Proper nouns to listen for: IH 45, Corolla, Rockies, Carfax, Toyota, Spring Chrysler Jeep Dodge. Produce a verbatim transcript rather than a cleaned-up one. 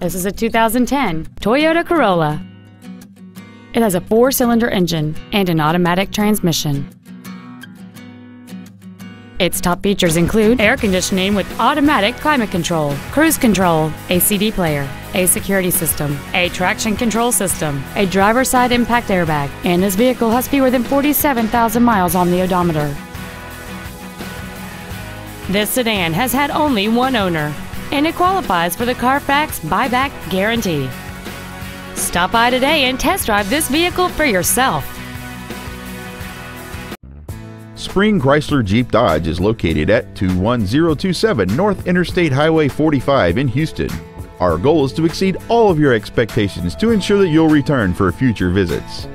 This is a two thousand ten Toyota Corolla. It has a four-cylinder engine and an automatic transmission. Its top features include air conditioning with automatic climate control, cruise control, a C D player, a security system, a traction control system, a driver's side impact airbag, and this vehicle has fewer than forty-seven thousand miles on the odometer. This sedan has had only one owner, and it qualifies for the Carfax buyback guarantee. Stop by today and test drive this vehicle for yourself. Spring Chrysler Jeep Dodge is located at two one zero two seven North Interstate Highway forty-five in Houston. Our goal is to exceed all of your expectations to ensure that you'll return for future visits.